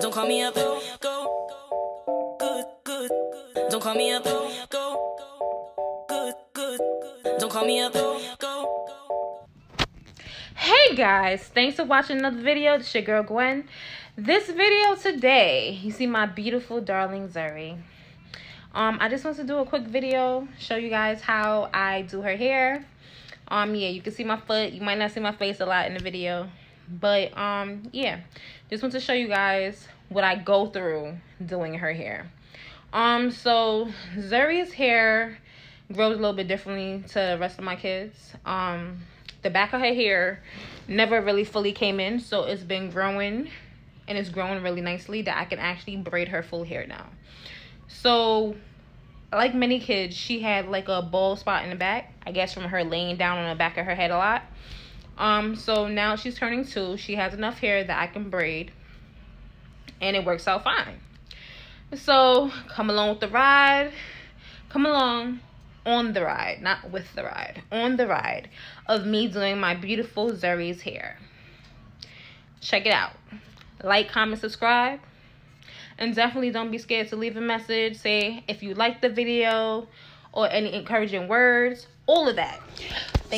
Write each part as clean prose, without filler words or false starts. Don't call me up, go, go, good, good. Don't call me up, go, go, good, good. Don't call me up, go, go. Hey guys, thanks for watching another video. It's your girl Gwen. This video today, you see my beautiful darling Zuri. I just want to do a quick video, show you guys how I do her hair. Yeah, you can see my foot. You might not see my face a lot in the video, but yeah, just want to show you guys what I go through doing her hair. So Zuri's hair grows a little bit differently to the rest of my kids. The back of her hair never really fully came in, so it's been growing, and it's growing really nicely that I can actually braid her full hair now. So like many kids, she had like a bald spot in the back, I guess from her laying down on the back of her head a lot. So now she's turning 2. She has enough hair that I can braid, and it works out fine. So come along with the ride. Come along on the ride, not with the ride. On the ride of me doing my beautiful Zuri's hair. Check it out. Like, comment, subscribe. And definitely don't be scared to leave a message. Say if you like the video or any encouraging words. All of that.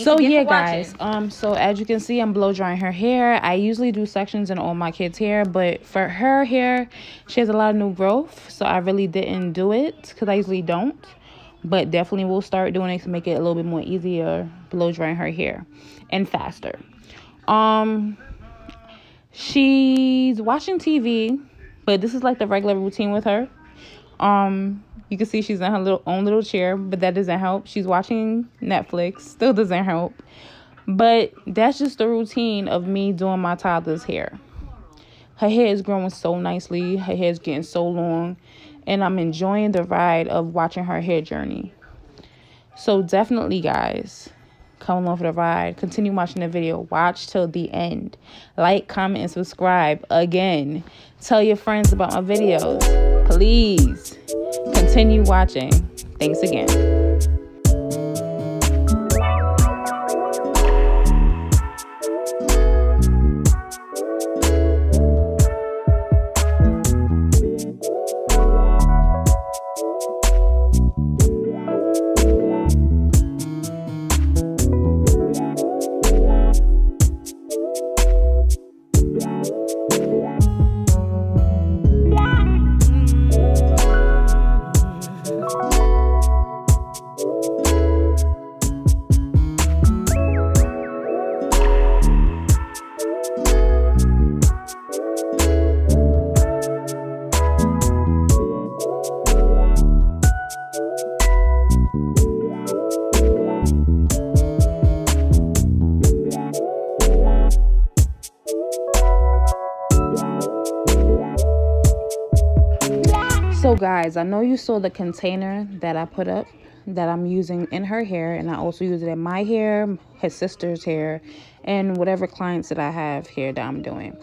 So yeah, guys, so as you can see, I'm blow drying her hair. I usually do sections in all my kids' hair, but for her hair, she has a lot of new growth, so I really didn't do it because I usually don't, but definitely will start doing it to make it a little bit more easier blow drying her hair and faster. She's watching TV, but this is like the regular routine with her. You can see she's in her own little chair, but that doesn't help. She's watching Netflix, still doesn't help. But that's just the routine of me doing my toddler's hair. Her hair is growing so nicely. Her hair is getting so long, and I'm enjoying the ride of watching her hair journey. So definitely, guys, come along for the ride. Continue watching the video. Watch till the end. Like, comment, and subscribe. Again, tell your friends about my videos. Please. Continue watching. Thanks again. So guys, I know you saw the container that I put up that I'm using in her hair, and I also use it in my hair, her sister's hair, and whatever clients that I have here that I'm doing.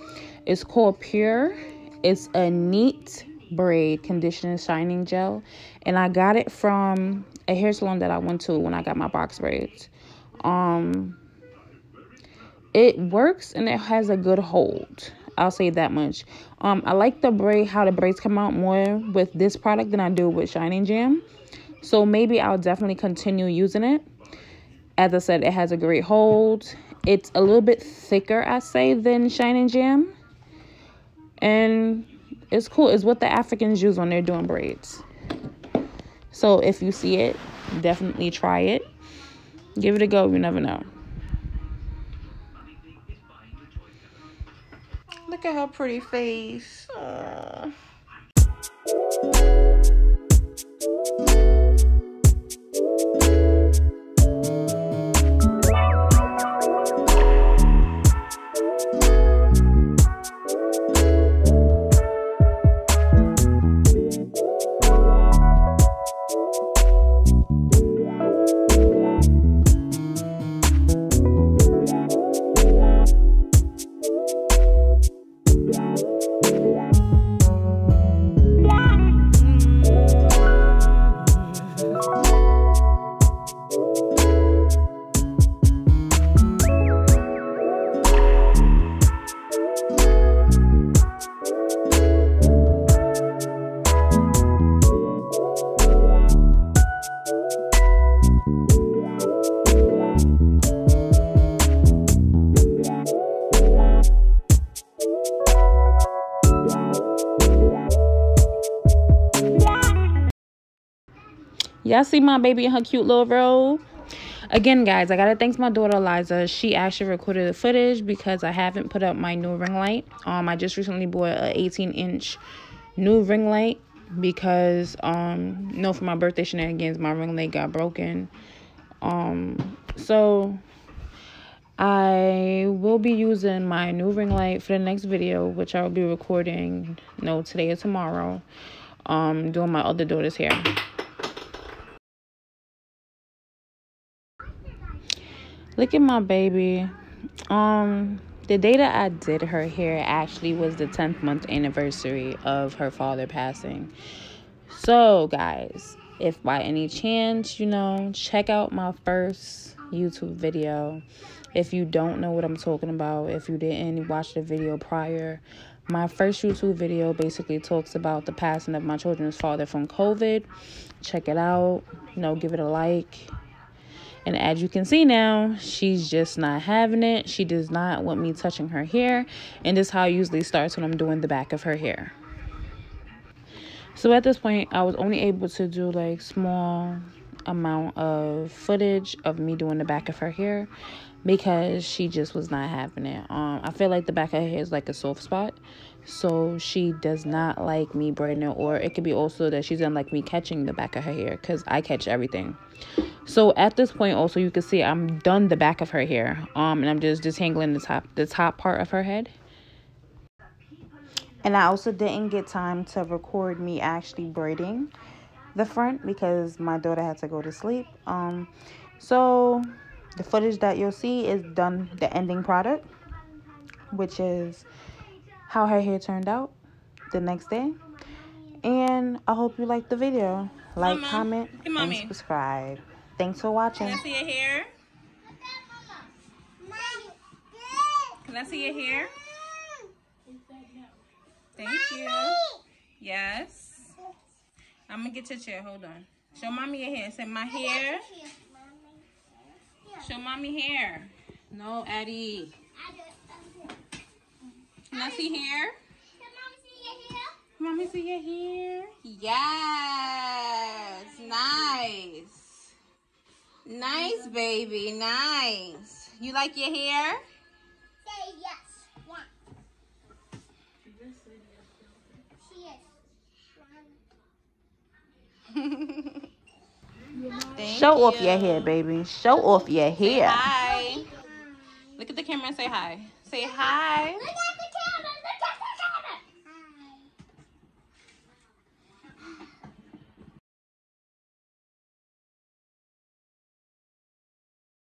It's called Pure. It's a neat braid conditioner shining gel, and I got it from a hair salon that I went to when I got my box braids. It works, and it has a good hold. I'll say that much. I like the braid, how the braids come out more with this product than I do with Shining Jam. So maybe I'll definitely continue using it. As I said, it has a great hold. It's a little bit thicker, I say, than Shining Jam. And it's cool. It's what the Africans use when they're doing braids. So if you see it, definitely try it. Give it a go. You never know. Look at her pretty face. Y'all see my baby in her cute little robe? Again, guys, I gotta thank my daughter Eliza. She actually recorded the footage because I haven't put up my new ring light. I just recently bought a 18-inch new ring light because no, for my birthday shenanigans, my ring light got broken. So I will be using my new ring light for the next video, which I will be recording today or tomorrow. Doing my other daughter's hair. Look at my baby. The day that I did her hair actually was the 10th month anniversary of her father passing. So, guys, if by any chance, check out my first YouTube video. If you don't know what I'm talking about, if you didn't watch the video prior, my first YouTube video basically talks about the passing of my children's father from COVID. Check it out. Give it a like. And as you can see now, she's just not having it. She does not want me touching her hair. And this is how it usually starts when I'm doing the back of her hair. So at this point, I was only able to do like small amount of footage of me doing the back of her hair because she just was not having it. I feel like the back of her hair is like a soft spot. So she does not like me braiding it, or it could be also that she doesn't like me catching the back of her hair because I catch everything. So at this point also, you can see I'm done the back of her hair. And I'm just detangling the top part of her head. And I also didn't get time to record me actually braiding the front because my daughter had to go to sleep. So the footage that you'll see is done, the ending product, which is how her hair turned out the next day. And I hope you liked the video. Like, comment, and subscribe. Thanks for watching. Can I see your hair? Can I see your hair? Thank you. Yes. I'm going to get your chair. Hold on. Show mommy your hair. Say, my hair. Show mommy hair. No, Addie. Can I see hair? Mommy, see your hair? Yes. Nice. Nice, baby. Nice. You like your hair? Say yes. Show off your hair, baby. Show off your hair. Hi. Look at the camera and say hi. Say hi.